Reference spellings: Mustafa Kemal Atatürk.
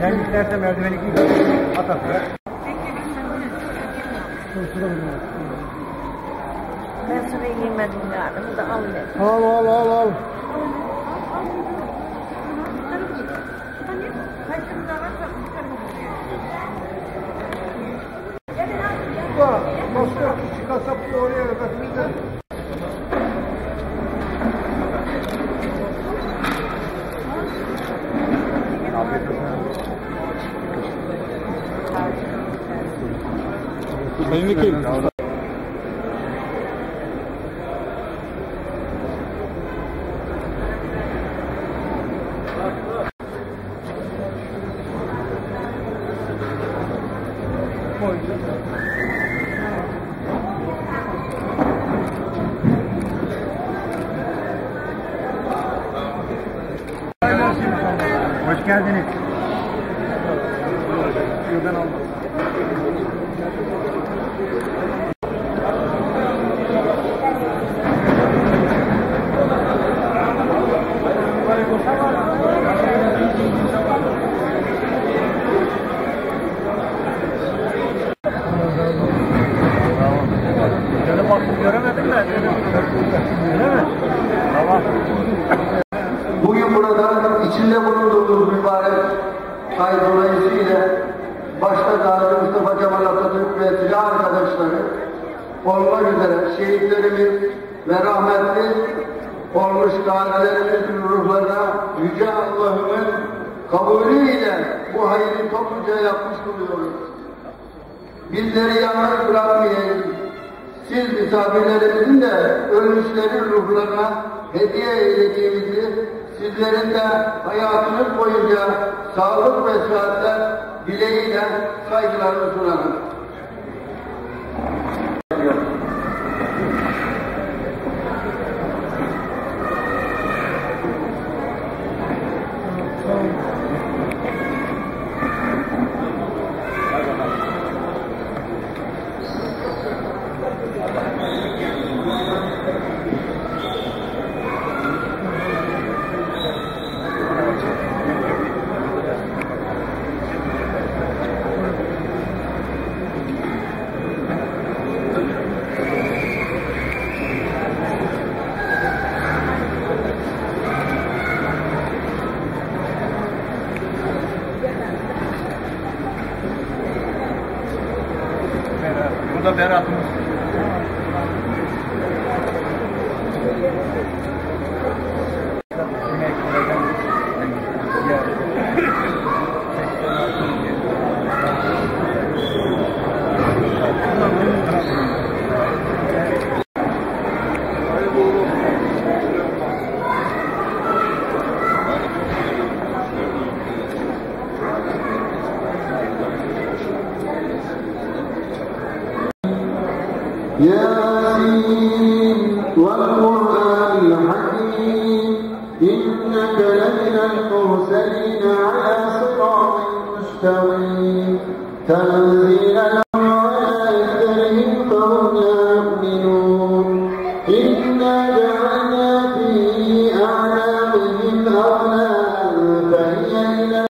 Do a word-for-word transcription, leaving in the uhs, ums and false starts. Sen istersen merdiveni giy. Atatürk. Ben sırayı giymedim yarın da al dedim. Al al al al. Masraf kişi kasaplı oraya öğretmişler. Benim de kim? Hoş geldiniz. Şuradan aldım. Şöyle baktım göremedim de. Öyle mi? Tamam. Bugün burada içinde bulunduğumuz mübarek ay dolayısıyla başta Gazi Mustafa Kemal Atatürk ve silah arkadaşları olmak üzere şehitlerimiz ve rahmetli olmuş gazilerimizin ruhlarına Yüce Allah'ın kabulüyle bu hayrı topluca yapmış buluyoruz. Bizleri yalnız bırakmayın. Siz misafirlerimizin de ölmüşlerin ruhlarına hediye eylediğimizi, sizlerin de hayatınız boyunca sağlık ve sıhhatler dileğiyle saygılarını sunarım. Burada beratımız. ياسين والقرآن الحكيم إنك لمن المرسلين على صراط مستقيم تنزيل